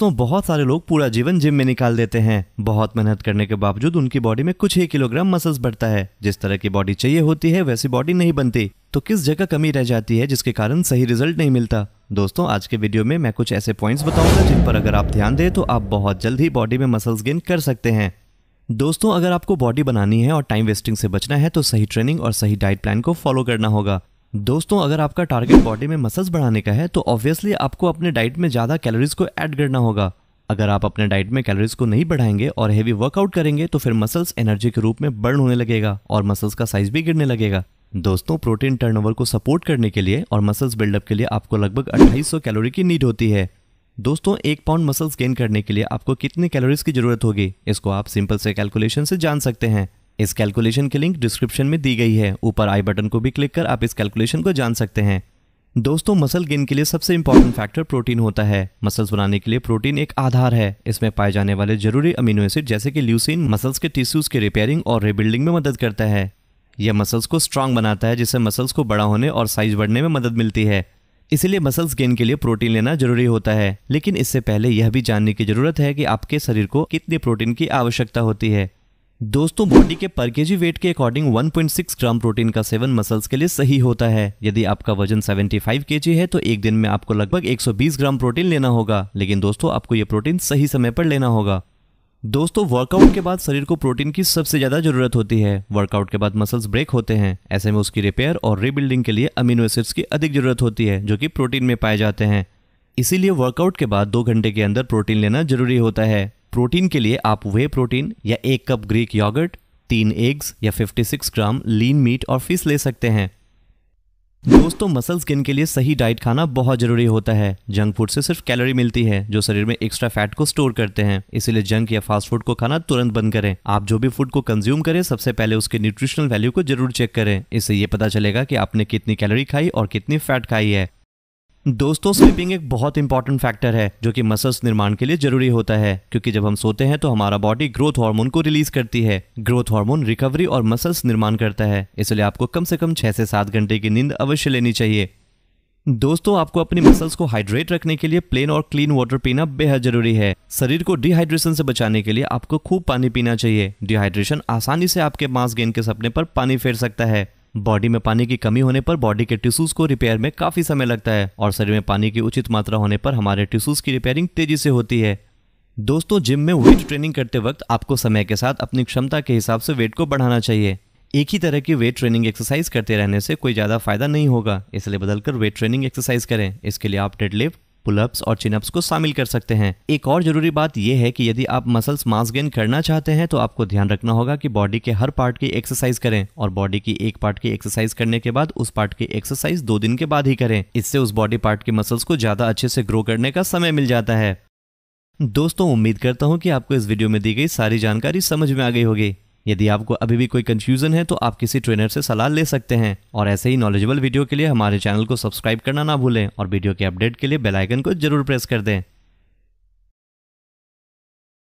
दोस्तों बहुत सारे लोग पूरा जीवन जिम में निकाल देते हैं। बहुत मेहनत करने के बावजूद उनकी बॉडी में कुछ ही किलोग्राम मसल्स बढ़ता है। जिस तरह की बॉडी चाहिए होती है वैसी बॉडी नहीं बनती, तो किस जगह कमी रह जाती है जिसके कारण सही रिजल्ट नहीं मिलता। दोस्तों आज के वीडियो में मैं कुछ ऐसे पॉइंट्स बताऊंगा जिन पर अगर आप ध्यान दें तो आप बहुत जल्द ही बॉडी में मसल्स गेन कर सकते हैं। दोस्तों अगर आपको बॉडी बनानी है और टाइम वेस्टिंग से बचना है तो सही ट्रेनिंग और सही डाइट प्लान को फॉलो करना होगा। दोस्तों अगर आपका टारगेट बॉडी में मसल्स बढ़ाने का है तो ऑब्वियसली आपको अपने डाइट में ज़्यादा कैलोरीज को ऐड करना होगा। अगर आप अपने डाइट में कैलोरीज को नहीं बढ़ाएंगे और हेवी वर्कआउट करेंगे तो फिर मसल्स एनर्जी के रूप में बर्न होने लगेगा और मसल्स का साइज भी गिरने लगेगा। दोस्तों प्रोटीन टर्नओवर को सपोर्ट करने के लिए और मसल्स बिल्डअप के लिए आपको लगभग 2800 कैलोरी की नीड होती है। दोस्तों 1 पाउंड मसल्स गेन करने के लिए आपको कितने कैलोरीज की जरूरत होगी, इसको आप सिंपल से कैलकुलेशन से जान सकते हैं। इस कैलकुलेशन की लिंक डिस्क्रिप्शन में दी गई है। ऊपर आई बटन को भी क्लिक कर आप इस कैलकुलेशन को जान सकते हैं। दोस्तों मसल गेन के लिए सबसे इंपॉर्टेंट फैक्टर प्रोटीन होता है। मसल्स बनाने के लिए प्रोटीन एक आधार है। इसमें पाए जाने वाले जरूरी अमीनो एसिड जैसे कि ल्यूसीन मसल्स के टिश्यूज के रिपेयरिंग और रिबिल्डिंग में मदद करता है। यह मसल्स को स्ट्रांग बनाता है जिससे मसल्स को बड़ा होने और साइज बढ़ने में मदद मिलती है। इसीलिए मसल्स गेन के लिए प्रोटीन लेना जरूरी होता है। लेकिन इससे पहले यह भी जानने की जरूरत है कि आपके शरीर को कितने प्रोटीन की आवश्यकता होती है। दोस्तों बॉडी के पर केजी वेट के अकॉर्डिंग 1.6 ग्राम प्रोटीन का सेवन मसल्स के लिए सही होता है। यदि आपका वजन 75 केजी है तो एक दिन में आपको लगभग 120 ग्राम प्रोटीन लेना होगा। लेकिन दोस्तों आपको ये प्रोटीन सही समय पर लेना होगा। दोस्तों वर्कआउट के बाद शरीर को प्रोटीन की सबसे ज़्यादा जरूरत होती है। वर्कआउट के बाद मसल्स ब्रेक होते हैं। ऐसे में उसकी रिपेयर और रीबिल्डिंग के लिए अमीनो एसिड्स की अधिक जरूरत होती है जो कि प्रोटीन में पाए जाते हैं। इसीलिए वर्कआउट के बाद 2 घंटे के अंदर प्रोटीन लेना जरूरी होता है। प्रोटीन के लिए आप वे प्रोटीन या 1 कप ग्रीक योगर्ट, 3 एग्स या 56 ग्राम लीन मीट और फिश ले सकते हैं। दोस्तों मसल्स गेन के लिए सही डाइट खाना बहुत जरूरी होता है। जंक फूड से सिर्फ कैलोरी मिलती है जो शरीर में एक्स्ट्रा फैट को स्टोर करते हैं। इसीलिए जंक या फास्ट फूड को खाना तुरंत बंद करें। आप जो भी फूड को कंज्यूम करें सबसे पहले उसके न्यूट्रिशनल वैल्यू को जरूर चेक करें। इससे ये पता चलेगा कि आपने कितनी कैलोरी खाई और कितनी फैट खाई है। दोस्तों स्लीपिंग एक बहुत इंपॉर्टेंट फैक्टर है जो कि मसल्स निर्माण के लिए जरूरी होता है, क्योंकि जब हम सोते हैं तो हमारा बॉडी ग्रोथ हार्मोन को रिलीज करती है। ग्रोथ हार्मोन रिकवरी और मसल्स निर्माण करता है। इसलिए आपको कम से कम 6 से 7 घंटे की नींद अवश्य लेनी चाहिए। दोस्तों आपको अपनी मसल्स को हाइड्रेट रखने के लिए प्लेन और क्लीन वाटर पीना बेहद जरूरी है। शरीर को डिहाइड्रेशन से बचाने के लिए आपको खूब पानी पीना चाहिए। डिहाइड्रेशन आसानी से आपके मास गेन के सपने पर पानी फेर सकता है। बॉडी में पानी की कमी होने पर बॉडी के टिश्यूज को रिपेयर में काफी समय लगता है और शरीर में पानी की उचित मात्रा होने पर हमारे टिश्यूज की रिपेयरिंग तेजी से होती है। दोस्तों जिम में वेट ट्रेनिंग करते वक्त आपको समय के साथ अपनी क्षमता के हिसाब से वेट को बढ़ाना चाहिए। एक ही तरह की वेट ट्रेनिंग एक्सरसाइज करते रहने से कोई ज्यादा फायदा नहीं होगा, इसलिए बदलकर वेट ट्रेनिंग एक्सरसाइज करें। इसके लिए आप डेडलिफ्ट, पुलअप्स और चिनअप्स को शामिल कर सकते हैं। एक और जरूरी बात यह है कि यदि आप मसल्स मास गेन करना चाहते हैं तो आपको ध्यान रखना होगा कि बॉडी के हर पार्ट की एक्सरसाइज करें और बॉडी की एक पार्ट की एक्सरसाइज करने के बाद उस पार्ट की एक्सरसाइज 2 दिन के बाद ही करें। इससे उस बॉडी पार्ट के मसल्स को ज़्यादा अच्छे से ग्रो करने का समय मिल जाता है। दोस्तों उम्मीद करता हूँ कि आपको इस वीडियो में दी गई सारी जानकारी समझ में आ गई होगी। यदि आपको अभी भी कोई कंफ्यूजन है तो आप किसी ट्रेनर से सलाह ले सकते हैं। और ऐसे ही नॉलेजेबल वीडियो के लिए हमारे चैनल को सब्सक्राइब करना ना भूलें और वीडियो के अपडेट के लिए बेल आइकन को जरूर प्रेस कर दें।